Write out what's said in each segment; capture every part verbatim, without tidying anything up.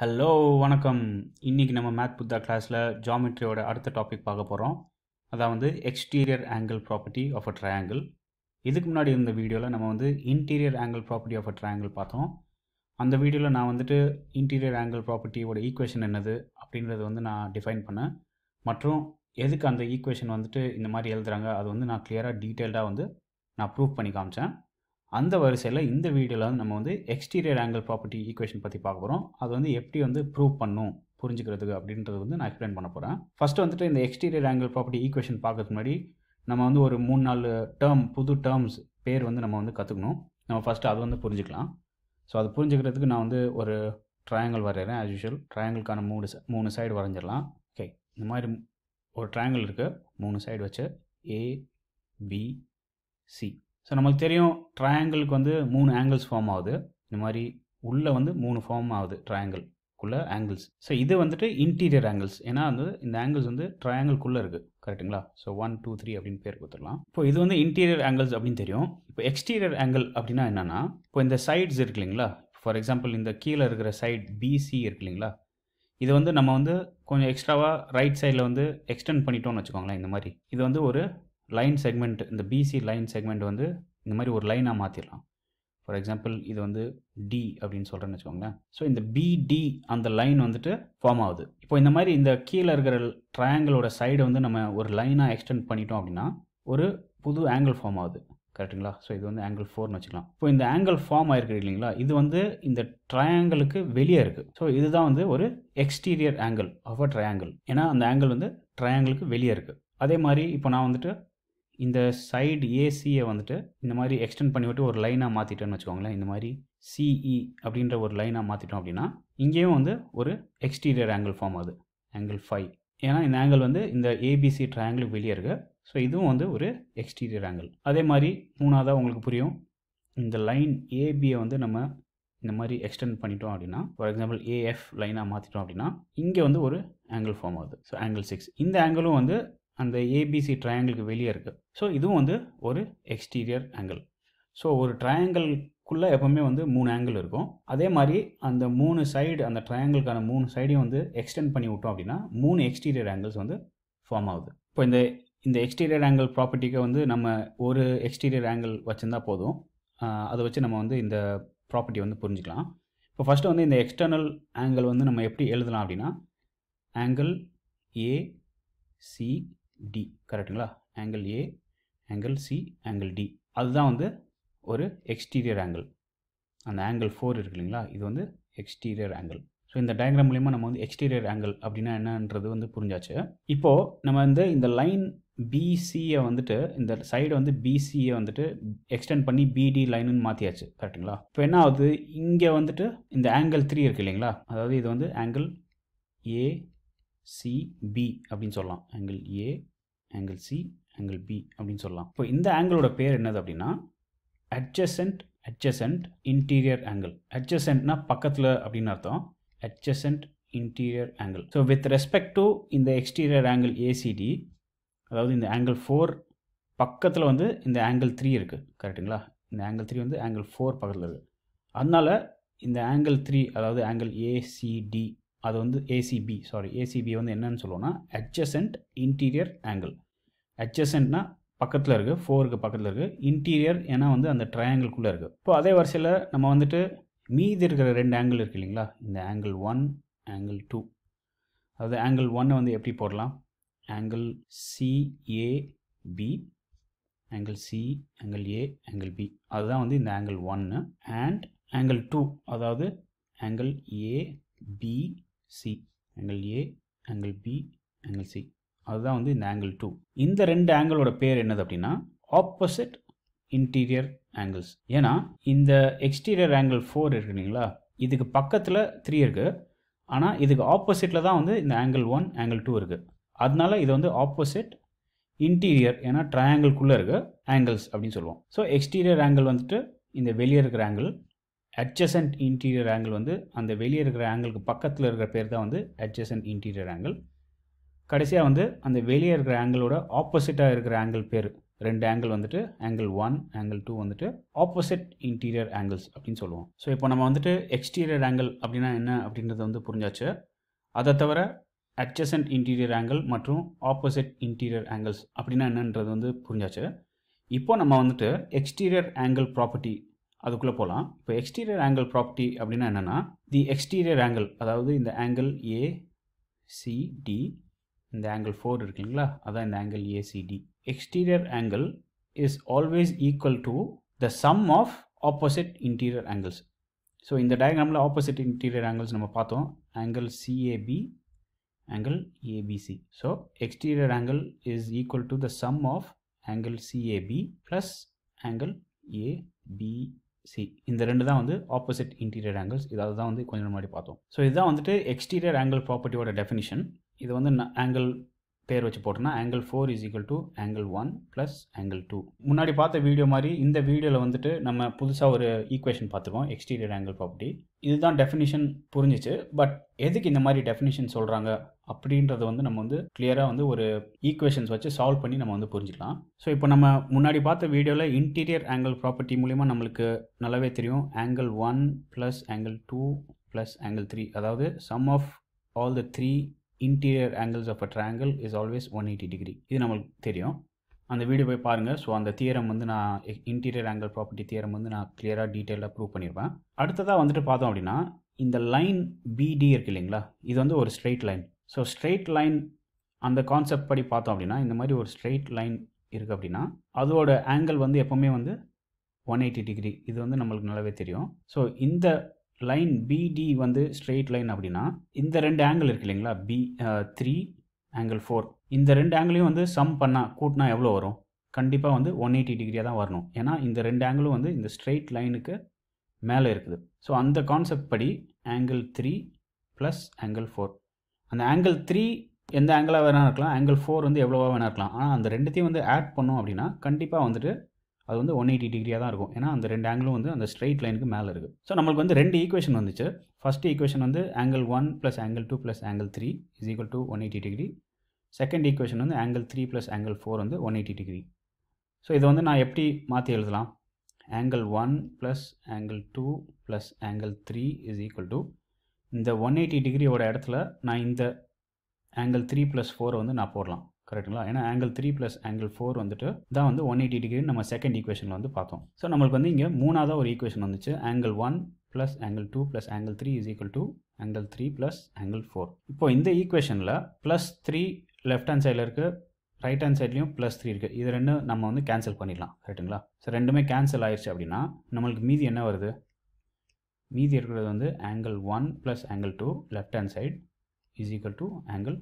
Hello, வணக்கம். இன்னைக்கு நம்ம மேத் புத்தா கிளாஸ்ல ஜியோமெட்ரியோட அடுத்த டாபிக் பார்க்க போறோம். அதான் வந்து exterior angle property of a triangle. இதுக்கு முன்னாடி இருந்த வீடியோல நம்ம வந்து interior angle property of a triangle பார்த்தோம். அந்த வீடியோல நான் வந்துட்டு இன்டீரியர் ஆங்கிள் ப்ராப்பர்ட்டியோட ஈக்குவேஷன் என்னது அப்படிங்கிறது வந்து நான் டிஃபைன் பண்ணேன். மற்றும் எதுக்கு அந்த ஈக்குவேஷன் வந்துட்டு இந்த மாதிரி எழுதுறாங்க அது வந்து நான் கிளியரா டீடைல்டா வந்து நான் ப்ரூவ் பண்ணி காமிச்சேன். அந்த வரிசையில் இந்த வீடியோவில் வந்து நம்ம வந்து எக்ஸ்டீரியர் ஆங்கிள் ப்ராப்பர்ட்டி ஈக்குவேஷன் பற்றி பார்க்க போகிறோம். அது வந்து எப்படி வந்து ப்ரூவ் பண்ணும் புரிஞ்சுக்கிறதுக்கு அப்படின்றது வந்து நான் எக்ஸ்பிளைன் பண்ண போகிறேன். ஃபஸ்ட்டு வந்துட்டு இந்த எக்ஸ்டீரியர் ஆங்கிள் ப்ராப்பர்ட்டி ஈக்குவேஷன் பார்க்கறதுக்கு முன்னாடி நம்ம வந்து ஒரு மூணு நாலு டேர்ம் புது டேர்ம்ஸ் பேர் வந்து நம்ம வந்து கற்றுக்கணும். நம்ம ஃபஸ்ட்டு அது வந்து புரிஞ்சுக்கலாம். ஸோ அது புரிஞ்சுக்கிறதுக்கு நான் வந்து ஒரு ட்ரையாங்கிள் வரைகிறேன். ஆஸ் யூஷுவல் ட்ரையாங்கிள்கான மூணு மூணு சைடு வரைஞ்சிடலாம். ஓகே, இந்த மாதிரி ஒரு ட்ரையாங்கிள் இருக்குது, மூணு சைடு வச்சு ஏ பி சி. ஸோ நமக்கு தெரியும் ட்ரையாங்கிளுக்கு வந்து மூணு ஆங்கிள்ஸ் ஃபார்ம் ஆகுது. இந்த மாதிரி உள்ளே வந்து மூணு ஃபார்ம் ஆகுது ட்ரையாங்கிள்குள்ளே ஆங்கிள்ஸ். ஸோ இது வந்துட்டு இன்டீரியர் ஆங்கிள்ஸ், ஏன்னா வந்து இந்த ஆங்கிள்ஸ் வந்து ட்ரையாங்கிள்குள்ளே இருக்குது. கரெக்டுங்களா? ஸோ ஒன் டூ த்ரீ அப்படின்னு பேர் கொடுத்துடலாம். இப்போ இது வந்து இன்டீரியர் ஆங்கிள்ஸ் அப்படின்னு தெரியும். இப்போ எக்ஸ்டீரியர் ஆங்கிள் அப்படின்னா என்னென்னா, இப்போ இந்த சைட்ஸ் இருக்கு இல்லைங்களா, ஃபார் எக்ஸாம்பிள் இந்த கீழே இருக்கிற சைட் பிசி இருக்கு இல்லைங்களா, இது வந்து நம்ம வந்து கொஞ்சம் எக்ஸ்ட்ராவாக ரைட் சைடில் வந்து எக்ஸ்டெண்ட் பண்ணிட்டோம்னு வச்சுக்கோங்களேன். இந்த மாதிரி இது வந்து ஒரு லைன் செக்மெண்ட், இந்த பிசி லைன் செக்மெண்ட் வந்து இந்த மாதிரி ஒரு லைனாக மாற்றிடலாம். ஃபார் எக்ஸாம்பிள் இது வந்து டி அப்படின்னு சொல்கிறேன்னு வச்சுக்கோங்களேன். ஸோ இந்த பிடி அந்த லைன் வந்துட்டு ஃபார்ம் ஆகுது. இப்போ இந்த மாதிரி இந்த கீழே இருக்கிற ட்ரையாங்கிளோட சைடு வந்து நம்ம ஒரு லைனாக எக்ஸ்டெண்ட் பண்ணிட்டோம் அப்படின்னா ஒரு புது ஆங்கிள் ஃபார்ம் ஆகுது. கரெக்டுங்களா? ஸோ இது வந்து ஆங்கிள் ஃபோர்னு வச்சுக்கலாம். இப்போ இந்த ஆங்கிள் ஃபார்ம் ஆகிருக்கு இல்லைங்களா, இது வந்து இந்த ட்ரையாங்கிளுக்கு வெளியே இருக்குது. ஸோ இதுதான் வந்து ஒரு exterior angle of a triangle, ஏன்னா அந்த ஆங்கிள் வந்து ட்ரையாங்கிளுக்கு வெளியே இருக்குது. அதே மாதிரி இப்போ நான் வந்துட்டு இந்த சைடு ஏசியை வந்துட்டு இந்த மாதிரி எக்ஸ்டெண்ட் பண்ணிவிட்டு ஒரு லைனாக மாற்றிட்டேன்னு வச்சுக்கோங்களேன். இந்த மாதிரி சிஇ அப்படின்ற ஒரு லைனாக மாற்றிட்டோம் அப்படின்னா இங்கேயும் வந்து ஒரு எக்ஸ்டீரியர் ஆங்கிள் ஃபார்ம் ஆகுது, ஆங்கிள் ஃபைவ். ஏன்னா இந்த ஆங்கிள் வந்து இந்த ஏபிசி ட்ரையாங்கிளுக்கு வெளியே இருக்குது. ஸோ இதுவும் வந்து ஒரு எக்ஸ்டீரியர் ஆங்கிள். அதே மாதிரி மூணாவதாக உங்களுக்கு புரியும், இந்த லைன் ஏபியை வந்து நம்ம இந்த மாதிரி எக்ஸ்டெண்ட் பண்ணிட்டோம் அப்படின்னா, ஃபார் எக்ஸாம்பிள் ஏஎஃப் லைனாக மாற்றிட்டோம் அப்படின்னா இங்கே வந்து ஒரு ஆங்கிள் ஃபார்ம் ஆகுது. So angle six. இந்த ஆங்கிளும் வந்து அந்த ஏபிசி ட்ரையாங்கிளுக்கு வெளியே இருக்குது. ஸோ இதுவும் வந்து ஒரு எக்ஸ்டீரியர் ஆங்கிள். ஸோ ஒரு ட்ரையாங்கிள்குள்ளே எப்போவுமே வந்து மூணு ஆங்கிள் இருக்கும். அதே மாதிரி அந்த மூணு சைடு, அந்த ட்ரையாங்கிளுக்கான மூணு சைடையும் வந்து எக்ஸ்டெண்ட் பண்ணி விட்டோம் அப்படின்னா மூணு எக்ஸ்டீரியர் ஆங்கிள்ஸ் வந்து ஃபார்ம் ஆகுது. இப்போ இந்த இந்த எக்ஸ்டீரியர் ஆங்கிள் ப்ராப்பர்ட்டிக்கு வந்து நம்ம ஒரு எக்ஸ்டீரியர் ஆங்கிள் வச்சுருந்தா போதும். அதை வச்சு நம்ம வந்து இந்த ப்ராப்பர்ட்டி வந்து புரிஞ்சுக்கலாம். இப்போ ஃபஸ்ட்டு வந்து இந்த எக்ஸ்டர்னல் ஆங்கிள் வந்து நம்ம எப்படி எழுதலாம் அப்படின்னா, ஆங்கிள் ஏ சி டி. கரெக்டுங்களா? Angle A, angle C, angle D, அதுதான் வந்து ஒரு எக்ஸ்டீரியர் ஆங்கிள். அந்த ஆங்கிள் ஃபோர் இருக்கு இல்லைங்களா, இது வந்து எக்ஸ்டீரியர் ஆங்கிள். ஸோ இந்த டயக்ராம் மூலமா நம்ம வந்து எக்ஸ்டீரியர் ஆங்கிள் அப்படின்னா என்னன்றது வந்து புரிஞ்சாச்சு. இப்போது நம்ம வந்து இந்த லைன் பிசியை வந்துட்டு இந்த சைடு வந்து பிசியை வந்துட்டு எக்ஸ்டெண்ட் பண்ணி பிடி லைனுன்னு மாற்றியாச்சு. கரெக்டுங்களா? இப்போ என்ன ஆகுது, இங்கே வந்துட்டு இந்த ஆங்கிள் த்ரீ இருக்குது இல்லைங்களா, அதாவது இது வந்து ஆங்கிள் ஏ சிபி அப்படின்னு சொல்லலாம். Angle A, angle C, angle B அப்படின்னு சொல்லலாம். இப்போ இந்த ஆங்கிளோட பேர் என்னது அப்படின்னா அட்ஜசன்ட் அட்ஜசன்ட் இன்டீரியர் ஆங்கிள். அட்ஜசன்ட்னா பக்கத்தில் அப்படின்னு அர்த்தம். Adjacent interior angle. So with respect to இந்த எக்ஸ்டீரியர் ஆங்கிள் ஏசிடி, அதாவது இந்த ஆங்கிள் ஃபோர் பக்கத்தில் வந்து இந்த ஆங்கிள் த்ரீ இருக்குது. கரெக்டுங்களா? இந்த ஆங்கிள் த்ரீ வந்து ஆங்கிள் ஃபோர் பக்கத்தில் இருக்குது. அதனால் இந்த ஆங்கிள் த்ரீ, அதாவது ஆங்கிள் ஏசிடி, அது வந்து ஏசிபி, சாரி ஏசிபி வந்து என்னன்னு சொல்லுவோம்னா அட்ஜசன்ட் இன்டீரியர் ஆங்கிள். அட்ஜசன்ட்னா பக்கத்தில் இருக்குது, ஃபோருக்கு பக்கத்தில் இருக்குது. இன்டீரியர் ஏன்னா வந்து அந்த ட்ரையாங்கிள்குள்ளே இருக்குது. இப்போ அதே வரிசையில் நம்ம வந்துட்டு மீதி இருக்கிற ரெண்டு ஆங்கிள் இருக்குது இல்லைங்களா, இந்த ஆங்கிள் ஒன், ஆங்கிள் டூ, அதாவது ஆங்கிள் ஒன்னை வந்து எப்படி போடலாம், angle CAP, angle C, angle A, angle B, அதுதான் வந்து இந்த ஆங்கிள் ஒன்று. அண்ட் ஆங்கிள் டூ, அதாவது angle A B C, angle A, angle B, angle C, அதுதான் வந்து இந்த ஆங்கிள் டூ. இந்த ரெண்டு ஆங்கிளோட பேர் என்னது அப்படின்னா ஆப்போசிட் இன்டீரியர் ஆங்கிள்ஸ். ஏன்னா இந்த எக்ஸ்டீரியர் ஆங்கிள் ஃபோர் இருக்குது இல்லைங்களா, இதுக்கு பக்கத்தில் த்ரீ இருக்குது, ஆனால் இதுக்கு ஆப்போசிட்டில் தான் வந்து இந்த ஆங்கிள் ஒன், ஆங்கிள் டூ இருக்குது. அதனால இது வந்து ஆப்போசிட் இன்டீரியர், ஏன்னா ட்ரையாங்கிள்குள்ளே இருக்குது ஆங்கிள்ஸ் அப்படின்னு சொல்லுவோம். ஸோ எக்ஸ்டீரியர் ஆங்கிள் வந்துட்டு இந்த வெளியே இருக்கிற ஆங்கிள், அட்ஜசன்ட் இன்டீரியர் ஆங்கிள் வந்து அந்த வெளியே இருக்கிற ஆங்கிளுக்கு பக்கத்தில் இருக்கிற பேர் தான் வந்து அட்ஜசன்ட் இன்டீரியர் ஆங்கிள். கடைசியாக வந்து அந்த வெளியே இருக்கிற ஆங்கிளோட ஆப்போசிட்டாக இருக்கிற ஆங்கிள் பேர் ரெண்டு ஆங்கிள் வந்துட்டு ஆங்கிள் ஒன் ஆங்கிள் டூ வந்துட்டு ஆப்போசிட் இன்டீரியர் ஆங்கிள்ஸ் அப்படினு சொல்லுவோம். ஸோ இப்போ நம்ம வந்துட்டு எக்ஸ்டீரியர் ஆங்கிள் அப்படின்னா என்ன அப்படின்றது வந்து புரிஞ்சாச்சு. அதை தவிர அட்ஜசன்ட் இன்டீரியர் ஆங்கிள் மற்றும் ஆப்போசிட் இன்டீரியர் ஆங்கிள்ஸ் அப்படின்னா என்னன்றது வந்து புரிஞ்சாச்சு. இப்போ நம்ம வந்துட்டு எக்ஸ்டீரியர் ஆங்கிள் ப்ராப்பர்ட்டி அதுக்குள்ளே போகலாம். இப்போ எக்ஸ்டீரியர் ஆங்கிள் ப்ராப்பர்ட்டி அப்படின்னா என்னென்னா, தி எக்ஸ்டீரியர் ஆங்கிள், அதாவது இந்த ஆங்கிள் ஏசிடி, இந்த ஆங்கிள் ஃபோர் இருக்குங்களா, அதான் இந்த angle ACT. Exterior angle is always equal to the sum of opposite interior angles. So இந்த டயக்ராமில் ஆப்போசிட் இன்டீரியர் ஆங்கிள்ஸ் நம்ம பார்த்தோம், angle C A B, angle A B C. So exterior angle is equal to the sum of angle C A B plus angle A B C. இந்த ரெண்டு தான் வந்து opposite interior angles. இது அதுதான் வந்து கொஞ்சம் முன்னாடி பார்த்தோம். ஸோ இதுதான் வந்துட்டு exterior angle property ஓட definition. இது வந்து angle பேர் வச்சு போட்டோம்னா angle four is equal to angle one plus angle two. முன்னாடி பார்த்த வீடியோ மாதிரி இந்த வீடியோவில் வந்துட்டு நம்ம புதுசாக ஒரு ஈக்குவேஷன் பார்த்துருக்கோம், எக்ஸ்டீரியர் ஆங்கிள் ப்ராப்பர்ட்டி. இதுதான் டெஃபினிஷன் புரிஞ்சிச்சு. பட் எதுக்கு இந்த மாதிரி டெஃபினிஷன் சொல்கிறாங்க அப்படின்றத வந்து நம்ம வந்து கிளியராக வந்து ஒரு ஈக்குவேஷன்ஸ் வச்சு சால்வ் பண்ணி நம்ம வந்து புரிஞ்சிக்கலாம். ஸோ இப்போ நம்ம முன்னாடி பார்த்த வீடியோவில் இன்டீரியர் ஆங்கிள் ப்ராப்பர்ட்டி மூலிமா நம்மளுக்கு நல்லாவே தெரியும், angle one plus angle two plus angle three, அதாவது sum of all the three interior angles of a triangle is always one hundred eighty degree. இது நம்மளுக்கு தெரியும், அந்த வீடியோ போய் பாருங்கள். ஸோ அந்த தியரம் வந்து நான் இன்டீரியர் ஆங்கிள் ப்ராப்பர்ட்டி தியரம் வந்து நான் கிளியராக டீட்டெயிலாக ப்ரூவ் பண்ணியிருப்பேன். அடுத்ததாக வந்துட்டு பார்த்தோம் அப்படின்னா, இந்த லைன் பிடி இருக்குது இல்லைங்களா, இது வந்து ஒரு straight line. So straight line அந்த கான்செப்ட் படி பார்த்தோம் அப்படின்னா, இந்த மாதிரி ஒரு ஸ்ட்ரெயிட் லைன் இருக்குது அப்படின்னா அதோட ஆங்கிள் வந்து எப்போவுமே வந்து one hundred eighty degree, இது வந்து நம்மளுக்கு நல்லாவே தெரியும். ஸோ இந்த லைன் பிடி வந்து ஸ்ட்ரெயிட் லைன் அப்படின்னா இந்த ரெண்டு ஆங்கிள் இருக்குது இல்லைங்களா, பி த்ரீ ஆங்கிள் ஃபோர், இந்த ரெண்டு ஆங்கிளையும் வந்து சம் பண்ணால் கூட்டினா எவ்வளோ வரும், கண்டிப்பாக வந்து ஒன் எயிட்டி டிகிரியாக தான் வரணும். ஏன்னா இந்த ரெண்டு ஆங்கிளும் வந்து இந்த ஸ்ட்ரெயிட் லைனுக்கு மேலே இருக்குது. ஸோ அந்த கான்செப்ட் படி angle three plus angle four, அந்த ஆங்கிள் த்ரீ எந்த ஆங்கிளாக வேணா இருக்கலாம், ஆங்கிள் ஃபோர் வந்து எவ்வளோவா வேணா இருக்கலாம், ஆனால் அந்த ரெண்டுத்தையும் வந்து ஆட் பண்ணோம் அப்படின்னா கண்டிப்பாக வந்துட்டு அது வந்து ஒன் எயிட்டி டிகிரியாக தான் இருக்கும். ஏன்னா அந்த ரெண்டு ஆங்கிளும் வந்து அந்த ஸ்ட்ரெயிட் லைனுக்கு மேலே இருக்குது. ஸோ நம்மளுக்கு வந்து ரெண்டு ஈக்குவேஷன் வந்துச்சு. ஃபஸ்ட்டு ஈக்குவேஷன் வந்து angle one plus angle two plus angle three is equal to one eighty degree. Second equation வந்து angle three plus angle four வந்து ஒன் எயிட்டி டிகிரி. ஸோ இதை வந்து நான் எப்படி மாற்றி எழுதலாம், angle one plus angle two plus angle three is equal to இந்த one eighty டிகிரியோட இடத்துல நான் இந்த ஆங்கிள் த்ரீ ப்ளஸ் ஃபோரை வந்து நான் போடலாம், கரெக்டுங்களா? ஏன்னா angle three plus angle four வந்துட்டு தான் வந்து ஒன் எயிட்டி டிகிரின்னு நம்ம செகண்ட் ஈக்குவேஷனில் வந்து பார்த்தோம். ஸோ நம்மளுக்கு வந்து இங்கே மூணாவதாக ஒரு ஈக்குவேஷன் வந்துச்சு, angle one plus angle two plus angle three is equal to angle three plus angle four. இப்போ இந்த ஈக்குவேஷனில் ப்ளஸ் த்ரீ லெஃப்ட் ஹேண்ட் சைடில் இருக்குது, ரைட் ஹேண்ட் சைட்லையும் ப்ளஸ் த்ரீ இருக்குது, இது ரெண்டும் நம்ம வந்து கேன்சல் பண்ணிடலாம், கரெக்டுங்களா? ஸோ ரெண்டுமே கேன்சல் ஆயிடுச்சு அப்படின்னா நம்மளுக்கு மீதி என்ன வருது, மீதி இருக்கிறது வந்து angle one plus angle two left hand side is equal to angle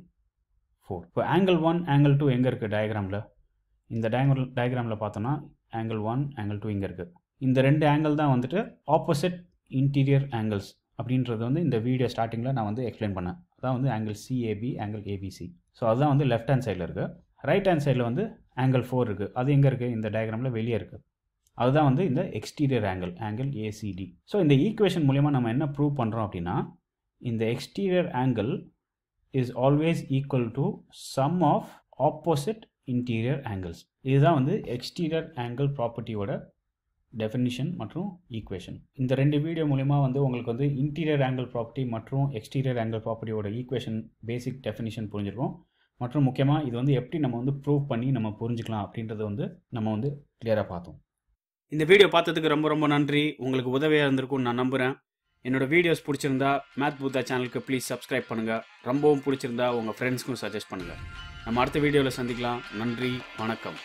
four. இப்போ ஆங்கிள் ஒன் ஆங்கிள் டூ எங்கே இருக்குது டயக்ராமில், இந்த டயக்ராம் டயக்ராமில் பார்த்தோன்னா ஆங்கிள் ஒன் ஆங்கிள் டூ இங்கே இருக்குது. இந்த ரெண்டு ஆங்கிள் தான் வந்துட்டு ஆப்போசிட் இன்டீரியர் ஆங்கிள்ஸ் அப்படின்றது வந்து இந்த வீடியோ ஸ்டார்டிங்கில் நான் வந்து எக்ஸ்பிளைன் பண்ணேன். அதான் வந்து angle CAP angle ABC. So அதுதான் வந்து லெஃப்ட் ஹேண்ட் சைடில் இருக்குது. ரைட் ஹேண்ட் சைடில் வந்து ஆங்கிள் ஃபோர் இருக்குது, அது எங்கே இருக்குது, இந்த டயக்ராமில் வெளியே இருக்குது. அதுதான் வந்து இந்த exterior angle angle ACT. So இந்த ஈக்குவேஷன் மூலமா நம்ம என்ன ப்ரூவ் பண்ணுறோம் அப்படின்னா, இந்த exterior angle is always equal to sum of opposite interior angles. இதுதான் வந்து exterior angle property ஓட definition மற்றும் equation. இந்த ரெண்டு வீடியோ மூலமா வந்து உங்களுக்கு வந்து interior angle property மற்றும் exterior angle property ஓட equation basic definition புரிஞ்சிருக்கும். மற்றும் முக்கியமாக இது வந்து எப்படி நம்ம வந்து ப்ரூவ் பண்ணி நம்ம புரிஞ்சுக்கலாம் அப்படின்றத வந்து நம்ம வந்து கிளியராக பார்த்தோம். இந்த வீடியோ பார்த்ததுக்கு ரொம்ப ரொம்ப நன்றி. உங்களுக்கு உதவியாக இருந்திருக்கும்னு நான் நம்புகிறேன். என்னோட வீடியோஸ் பிடிச்சிருந்தா மேத் புத்தா சேனலுக்கு ப்ளீஸ் சப்ஸ்கிரைப் பண்ணுங்கள். ரொம்பவும் பிடிச்சிருந்தா உங்கள் ஃப்ரெண்ட்ஸ்க்கும் சஜஸ்ட் பண்ணுங்கள். நம்ம அடுத்த வீடியோவில் சந்திக்கலாம். நன்றி, வணக்கம்.